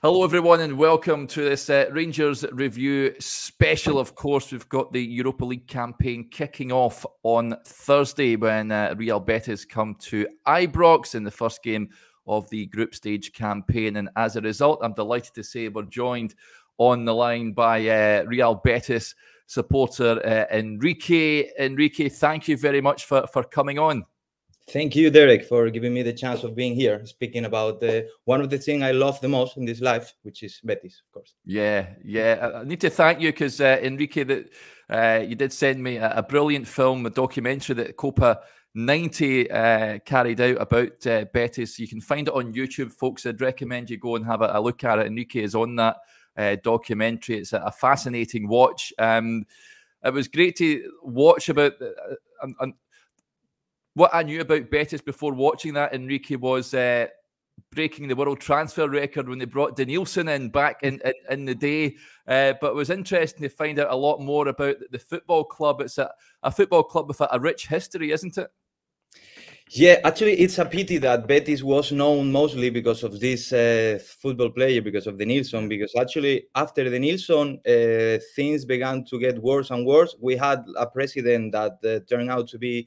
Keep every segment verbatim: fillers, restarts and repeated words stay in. Hello, everyone, and welcome to this uh, Rangers Review special. Of course, we've got the Europa League campaign kicking off on Thursday when uh, Real Betis come to Ibrox in the first game of the group stage campaign. And as a result, I'm delighted to say we're joined on the line by uh, Real Betis supporter uh, Enrique. Enrique, thank you very much for, for coming on. Thank you, Derek, for giving me the chance of being here, speaking about uh, one of the things I love the most in this life, which is Betis, of course. Yeah, yeah. I need to thank you because, uh, Enrique, that uh, you did send me a, a brilliant film, a documentary that Copa ninety uh, carried out about uh, Betis. You can find it on YouTube, folks. I'd recommend you go and have a, a look at it. Enrique is on that uh, documentary. It's a, a fascinating watch. Um, it was great to watch about... Uh, um, What I knew about Betis before watching that, Enrique, was uh, breaking the world transfer record when they brought Denílson in back in, in, in the day. Uh, but it was interesting to find out a lot more about the football club. It's a, a football club with a, a rich history, isn't it? Yeah, actually, it's a pity that Betis was known mostly because of this uh, football player, because of Denílson. Because actually, after Denílson, uh, things began to get worse and worse. We had a president that uh, turned out to be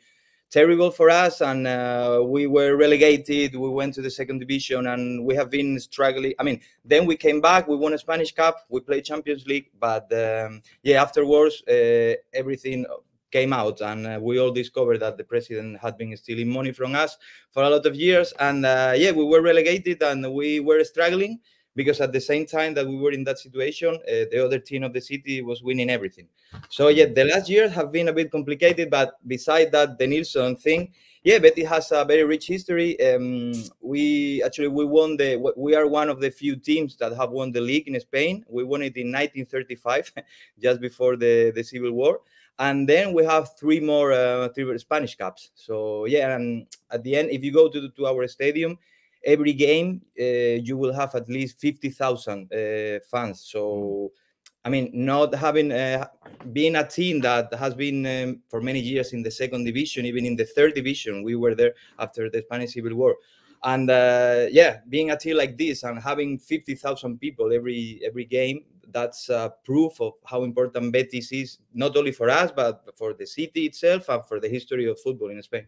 terrible for us, and uh, we were relegated. We went to the second division, and we have been struggling. I mean, then we came back. We won a Spanish Cup. We played Champions League, but um, yeah, afterwards uh, everything came out, and uh, we all discovered that the president had been stealing money from us for a lot of years. And uh, yeah, we were relegated, and we were struggling because at the same time that we were in that situation, uh, the other team of the city was winning everything. So yeah, the last years have been a bit complicated, but beside that Denílson thing, yeah, Betis has a very rich history. Um, we actually, we won the, we are one of the few teams that have won the league in Spain. We won it in nineteen thirty-five, just before the, the Civil War. And then we have three more uh, three Spanish Cups. So yeah, and at the end, if you go to, to our stadium, every game, uh, you will have at least fifty thousand uh, fans. So, I mean, not having uh, been a team that has been um, for many years in the second division, even in the third division, we were there after the Spanish Civil War. And uh, yeah, being a team like this and having fifty thousand people every every game, that's uh, proof of how important Betis is, not only for us, but for the city itself and for the history of football in Spain.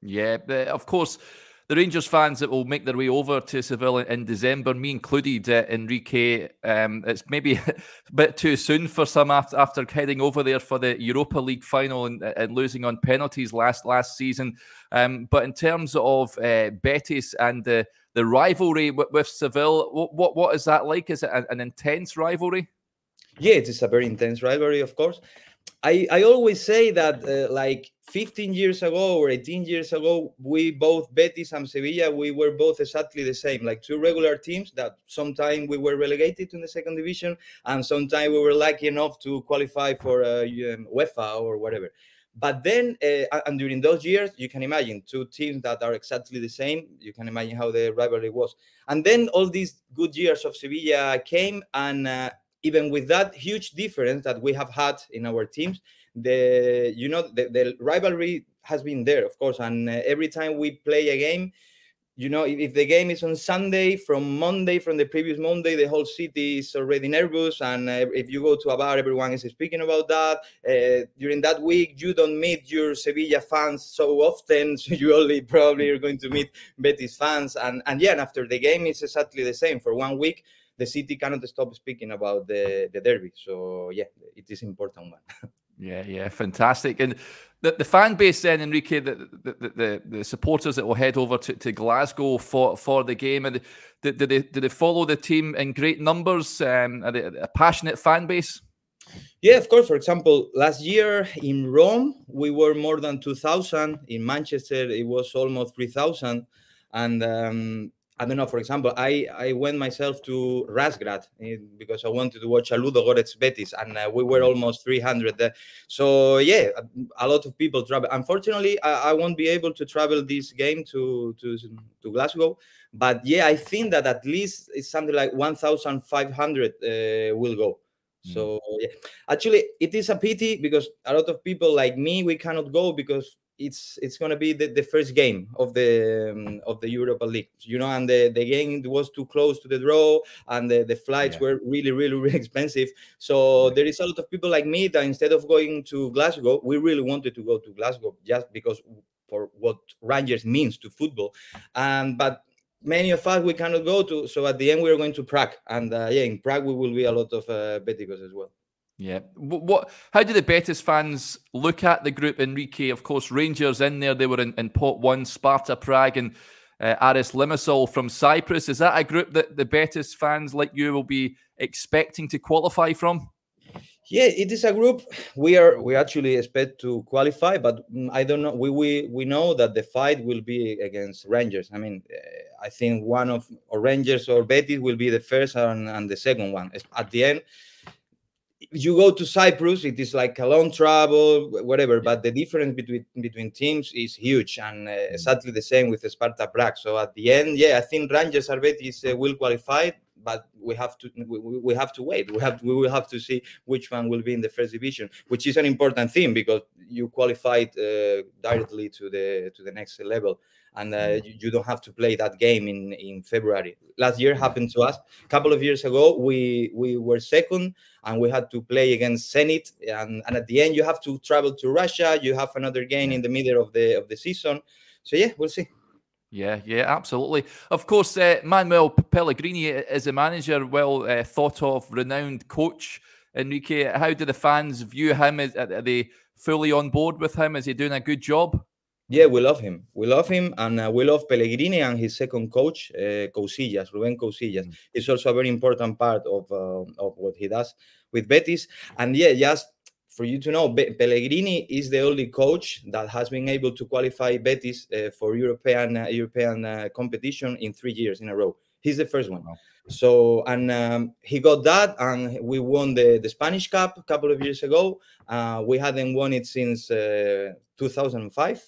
Yeah, but of course, the Rangers fans that will make their way over to Sevilla in December, me included, uh, Enrique, um, it's maybe a bit too soon for some after, after heading over there for the Europa League final and, and losing on penalties last last season. Um, but in terms of uh, Betis and the, the rivalry with, with Sevilla, what, what, what is that like? Is it an, an intense rivalry? Yeah, it is a very intense rivalry, of course. I, I always say that uh, like fifteen years ago or eighteen years ago, we both, Betis and Sevilla, we were both exactly the same, like two regular teams that sometimes we were relegated to the second division and sometimes we were lucky enough to qualify for uh, UEFA or whatever. But then, uh, and during those years, you can imagine two teams that are exactly the same. You can imagine how the rivalry was. And then all these good years of Sevilla came, and uh, even with that huge difference that we have had in our teams, the you know the, the rivalry has been there, of course. And uh, every time we play a game, you know, if, if the game is on Sunday, from Monday, from the previous Monday, the whole city is already nervous. And uh, if you go to a bar, everyone is speaking about that. Uh, during that week, you don't meet your Sevilla fans so often, so you only probably are going to meet Betis fans. And, and yeah, and after the game, it's exactly the same. For one week, the city cannot stop speaking about the, the derby. So, yeah, it is important one. Yeah, yeah, fantastic. And the, the fan base then, Enrique, the, the, the, the supporters that will head over to, to Glasgow for, for the game, and do, do, they, do they follow the team in great numbers? Um, are they a passionate fan base? Yeah, of course. For example, last year in Rome, we were more than two thousand. In Manchester, it was almost three thousand. And... Um, I don't know, for example, I, I went myself to Razgrad because I wanted to watch a Ludogorets Betis, and uh, we were almost three hundred there. So, yeah, a lot of people travel. Unfortunately, I, I won't be able to travel this game to, to, to Glasgow. But, yeah, I think that at least it's something like one thousand five hundred uh, will go. So, yeah. Actually, it is a pity because a lot of people like me, we cannot go because it's it's going to be the, the first game of the um, of the Europa League, you know, and the, the game was too close to the draw, and the, the flights yeah. were really, really, really expensive. So there is a lot of people like me that instead of going to Glasgow, we really wanted to go to Glasgow just because for what Rangers means to football. Um, but many of us, we cannot go to. So at the end, we are going to Prague. And uh, yeah, in Prague, we will be a lot of uh, Beticos as well. Yeah. What, what? How do the Betis fans look at the group, Enrique? Of course, Rangers in there. They were in, in pot one, Sparta Prague and uh, Aris Limassol from Cyprus. Is that a group that the Betis fans like you will be expecting to qualify from? Yeah, it is a group we are we actually expect to qualify, but I don't know. We we we know that the fight will be against Rangers. I mean, uh, I think one of or Rangers or Betis will be the first and, and the second one at the end. You go to Cyprus, it is like a long travel, whatever, but the difference between between teams is huge, and uh, exactly the same with Sparta Prague. So at the end, yeah, I think Rangers or Betis uh, will qualify, but we have to we, we have to wait. We have we will have to see which one will be in the first division, which is an important thing because you qualified uh, directly to the to the next level, and uh, you, you don't have to play that game in in February. Last year happened to us. A couple of years ago, we we were second, and we had to play against Zenit, and, and at the end, you have to travel to Russia. You have another game in the middle of the of the season. So yeah, we'll see. Yeah, yeah, absolutely. Of course, uh, Manuel Pellegrini is a manager, well uh, thought of, renowned coach. Enrique, how do the fans view him? Is, are they fully on board with him? Is he doing a good job? Yeah, we love him. We love him, and uh, we love Pellegrini and his second coach, uh, Cousillas, Ruben Cousillas. Mm. It's also a very important part of, uh, of what he does with Betis. And yeah, just for you to know, Pellegrini is the only coach that has been able to qualify Betis uh, for European uh, European uh, competition in three years in a row. He's the first one. Wow. So, and um, he got that, and we won the, the Spanish Cup a couple of years ago. Uh, we hadn't won it since uh, two thousand five.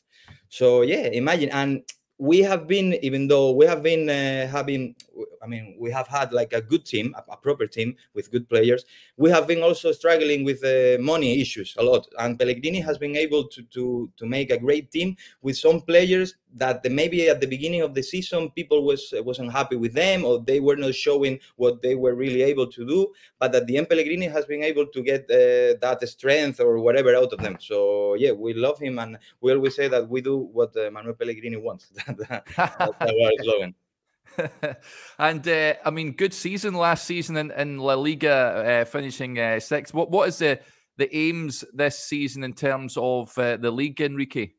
So, yeah, imagine. And we have been, even though we have been uh, having, I mean, we have had like a good team, a, a proper team with good players. We have been also struggling with uh, money issues a lot. And Pellegrini has been able to, to, to make a great team with some players that the, maybe at the beginning of the season, people was, wasn't happy with them, or they were not showing what they were really able to do. But at the end, Pellegrini has been able to get uh, that strength or whatever out of them. So, yeah, we love him. And we always say that we do what uh, Manuel Pellegrini wants. That's our slogan. And uh, I mean, good season last season in, in La Liga, uh, finishing uh, sixth. What what is the the aims this season in terms of uh, the league, Enrique?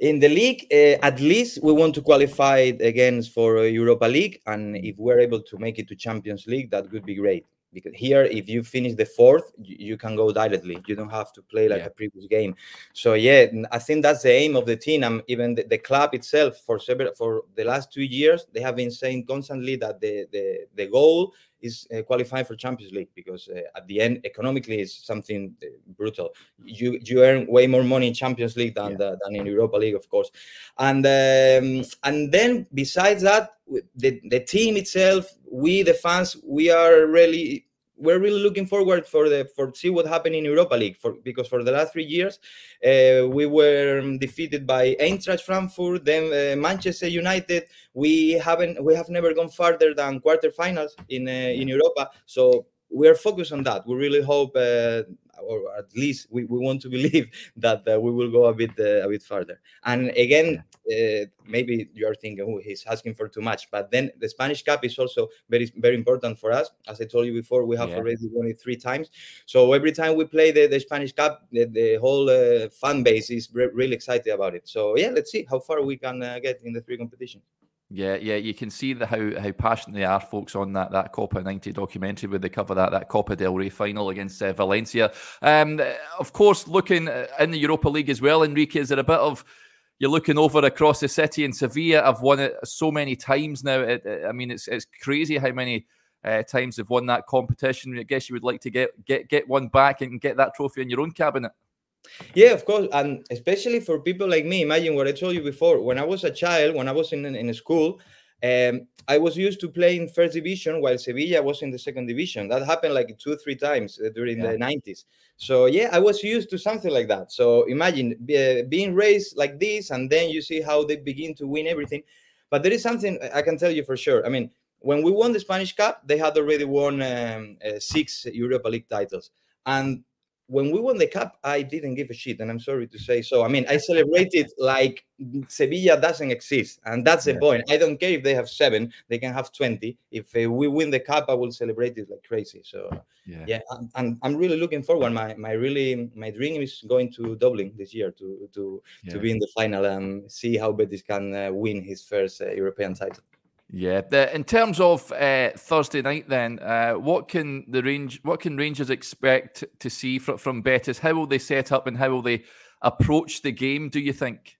In the league, uh, at least we want to qualify against for uh, Europa League, and if we're able to make it to Champions League, that would be great. Because here, if you finish the fourth, you can go directly. You don't have to play like yeah. a previous game. So, yeah, I think that's the aim of the team. And even the, the club itself, for several, for the last two years, they have been saying constantly that the, the, the goal is uh, qualifying for Champions League, because uh, at the end, economically, it's something uh, brutal. You you earn way more money in Champions League than, yeah. the, than in Europa League, of course. And um, and then besides that, the, the team itself, we the fans, we are really we're really looking forward for the for see what happened in Europa League, for because for the last three years uh, we were defeated by Eintracht Frankfurt, then uh, Manchester United. We haven't we have never gone farther than quarterfinals in uh, in Europa. So we are focused on that. We really hope, uh, or at least we, we want to believe that uh, we will go a bit uh, a bit further. And again, uh, maybe you are thinking, oh, he's asking for too much. But then the Spanish Cup is also very, very important for us. As I told you before, we have yeah. already won it three times. So every time we play the, the Spanish Cup, the, the whole uh, fan base is re really excited about it. So yeah, let's see how far we can uh, get in the three competitions. Yeah, yeah, you can see the, how how passionate they are, folks, on that that Copa ninety documentary where they cover that that Copa del Rey final against uh, Valencia. Um, of course, looking in the Europa League as well, Enrique, is there a bit of you're looking over across the city in Sevilla? I've won it so many times now. It, it, I mean, it's it's crazy how many uh, times they've won that competition. I guess you would like to get get get one back and get that trophy in your own cabinet. Yeah, of course, and especially for people like me. Imagine what I told you before. When I was a child, when I was in in, in school, Um, I was used to playing first division while Sevilla was in the second division. That happened like two, three times during yeah. the nineties. So, yeah, I was used to something like that. So imagine uh, being raised like this, and then you see how they begin to win everything. But there is something I can tell you for sure. I mean, when we won the Spanish Cup, they had already won um, uh, six Europa League titles. And when we won the cup, I didn't give a shit, and I'm sorry to say so. I mean, I celebrated like Sevilla doesn't exist, and that's the yeah. point. I don't care if they have seven, they can have twenty. If uh, we win the cup, I will celebrate it like crazy. So yeah, yeah and, and I'm really looking forward. My my really my dream is going to Dublin this year to to yeah. to be in the final and see how Betis can uh, win his first uh, European title. Yeah. The, in terms of uh, Thursday night, then, uh, what can the range, what can Rangers expect to see from, from Betis? How will they set up and how will they approach the game, do you think?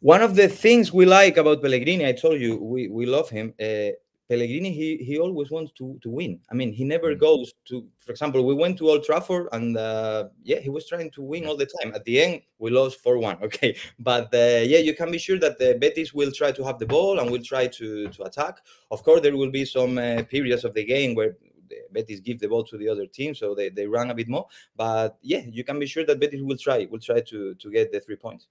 One of the things we like about Pellegrini, I told you, we, we love him. Uh, Pellegrini, he he always wants to to win. I mean, he never goes to. For example, we went to Old Trafford, and uh, yeah, he was trying to win all the time. At the end, we lost four one. Okay, but uh, yeah, you can be sure that the Betis will try to have the ball and will try to to attack. Of course, there will be some uh, periods of the game where the Betis give the ball to the other team, so they they run a bit more. But yeah, you can be sure that Betis will try will try to to get the three points.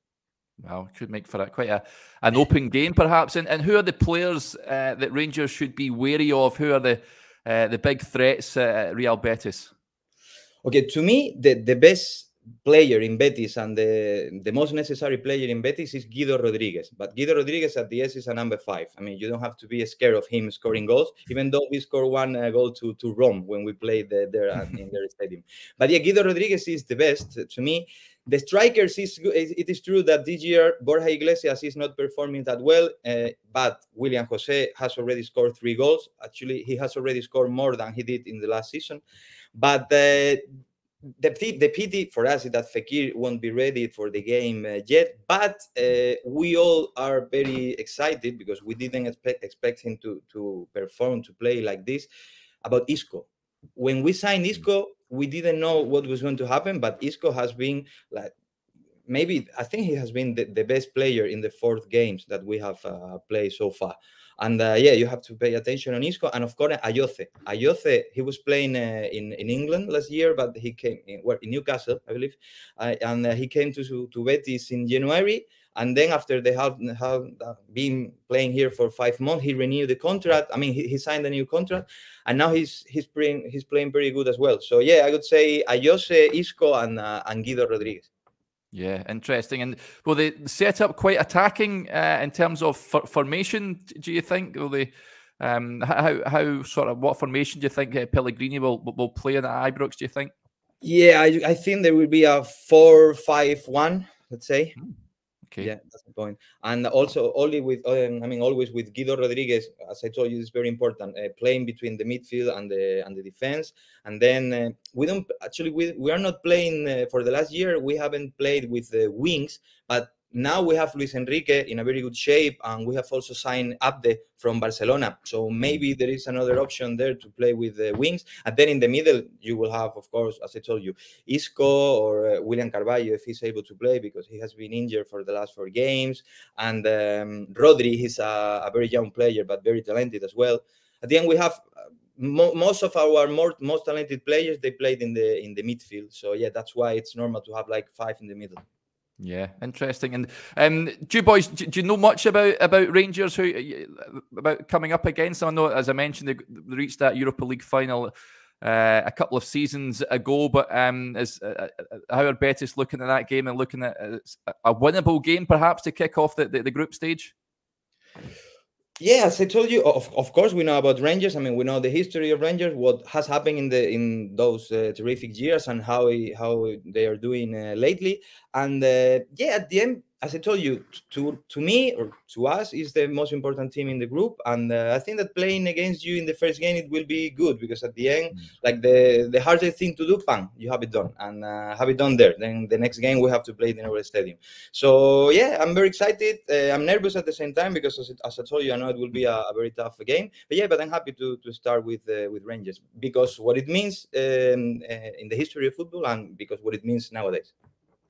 Well, could make for a, quite a, an open game, perhaps. And, and who are the players uh, that Rangers should be wary of? Who are the uh, the big threats uh, at Real Betis? Okay, to me, the, the best player in Betis and the, the most necessary player in Betis is Guido Rodriguez. But Guido Rodriguez at the S is a number five. I mean, you don't have to be scared of him scoring goals, even though we scored one uh, goal to, to Rome when we played the, there in their stadium. But yeah, Guido Rodriguez is the best to me. The strikers, is, it is true that this year Borja Iglesias is not performing that well, uh, but William Jose has already scored three goals. Actually, he has already scored more than he did in the last season. But uh, the, the pity for us is that Fekir won't be ready for the game uh, yet. But uh, we all are very excited because we didn't expect, expect him to, to perform, to play like this, about Isco. When we signed Isco, we didn't know what was going to happen, but Isco has been like, maybe I think he has been the, the best player in the fourth games that we have uh, played so far. And uh, yeah, you have to pay attention on Isco. And of course, Ayose. Ayose, he was playing uh, in, in England last year, but he came in, well, in Newcastle, I believe. Uh, and uh, he came to, to Betis in January. And then after they have, have been playing here for five months, he renewed the contract. I mean, he, he signed a new contract, and now he's he's playing he's playing very good as well. So yeah, I would say Ayose, Isco, and uh, and Guido Rodriguez. Yeah, interesting. And will they set up quite attacking uh, in terms of formation? Do you think will they? Um, how how sort of what formation do you think uh, Pellegrini will will play in the Ibrox? Do you think? Yeah, I, I think there will be a four five one. Let's say. Hmm. Okay. Yeah, that's the point. And also, only with um, I mean, always with Guido Rodriguez, as I told you, it's very important uh, playing between the midfield and the and the defense. And then uh, we don't actually we we are not playing uh, for the last year. We haven't played with the wings, but now we have Luis Enrique in a very good shape, and we have also signed Abde from Barcelona. So maybe there is another option there to play with the wings. And then in the middle, you will have, of course, as I told you, Isco or uh, William Carvalho, if he's able to play, because he has been injured for the last four games. And um, Rodri, he's a, a very young player, but very talented as well. At the end, we have uh, mo most of our more, most talented players, they played in the, in the midfield. So, yeah, that's why it's normal to have like five in the middle. Yeah, interesting. And um, do you boys do, do you know much about about Rangers who about coming up against them? I know, as I mentioned, they reached that Europa League final uh, a couple of seasons ago. But um, is uh, how are Betis looking at that game and looking at a, a winnable game perhaps to kick off the the, the group stage? Yes, I told you. Of, of course, we know about Rangers. I mean, we know the history of Rangers, what has happened in the in those uh, terrific years, and how how they are doing uh, lately. And uh, yeah, at the end, as I told you, to to me or to us is the most important team in the group. And uh, I think that playing against you in the first game it will be good because at the end, like the the hardest thing to do, bang, you have it done and uh, have it done there. Then the next game we have to play it in our stadium. So yeah, I'm very excited. Uh, I'm nervous at the same time because as, it, as I told you, I know it will be a, a very tough game. But yeah, but I'm happy to to start with uh, with Rangers because what it means um, uh, in the history of football and because what it means nowadays.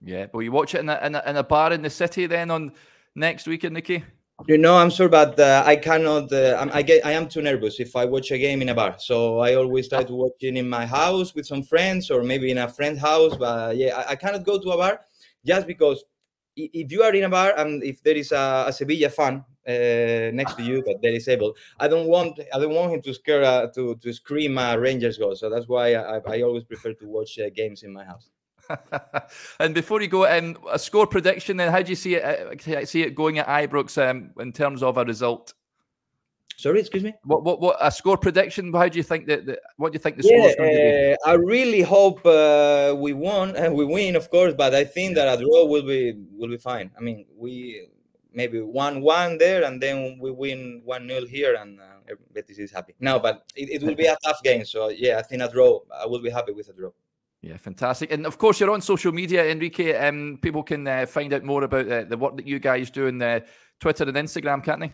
Yeah, but you watch it in a, in a in a bar in the city then on next weekend, Nicky? You know, I'm sorry, but uh, I cannot. Uh, I'm, I get. I am too nervous if I watch a game in a bar. So I always try to watch it in my house with some friends, or maybe in a friend's house. But yeah, I, I cannot go to a bar just because if you are in a bar and if there is a, a Sevilla fan uh, next to you that there is able, I don't want. I don't want him to scare uh, to to scream uh, Rangers goal. So that's why I, I always prefer to watch uh, games in my house. And before you go, um, a score prediction. Then, how do you see it? Uh, see it going at Ibrox um, in terms of a result. Sorry, excuse me. What? What? What? A score prediction. How do you think that? The, what do you think the yeah, score is going to be? I really hope uh, we won and we win, of course. But I think that a draw will be will be fine. I mean, we maybe one one there, and then we win one nil here, and uh, Betis is happy. No, but it, it will be a tough game. So yeah, I think a draw. I will be happy with a draw. Yeah, fantastic. And of course, you're on social media, Enrique. Um, people can uh, find out more about uh, the work that you guys do on uh, Twitter and Instagram, can't they?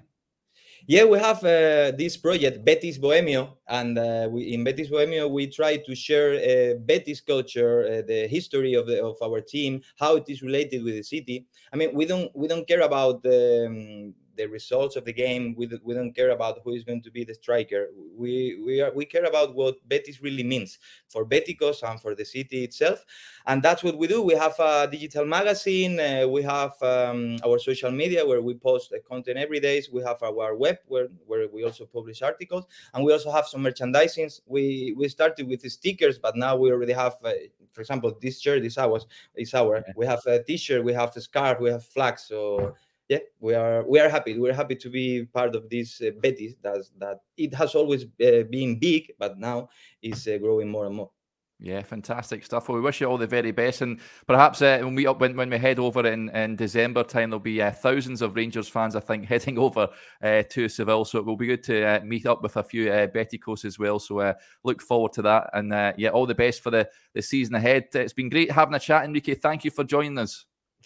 Yeah, we have uh, this project, Betis Bohemio. And uh, we, in Betis Bohemio, we try to share uh, Betis culture, uh, the history of, the, of our team, how it is related with the city. I mean, we don't, we don't care about um, the results of the game. We, we don't care about who is going to be the striker. We we are we care about what Betis really means for Beticos and for the city itself, and that's what we do. We have a digital magazine. Uh, we have um, our social media where we post uh, content every day. We have our web where where we also publish articles, and we also have some merchandising. We we started with the stickers, but now we already have, uh, for example, this shirt is ours. Is our. We have a T-shirt. We have a scarf. We have flags. So. Yeah, we are we are happy. We're happy to be part of this uh, Betis that that it has always uh, been big, but now is uh, growing more and more. Yeah, fantastic stuff. Well, we wish you all the very best, and perhaps uh, when we up when, when we head over in, in December time, there'll be uh, thousands of Rangers fans, I think, heading over uh, to Seville. So it will be good to uh, meet up with a few uh, Beticos as well. So uh, look forward to that, and uh, yeah, all the best for the the season ahead. It's been great having a chat, Enrique. Thank you for joining us.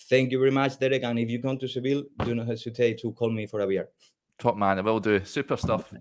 Thank you very much, Derek. And if you come to Seville, do not hesitate to call me for a beer. Top man, I will do. Super stuff.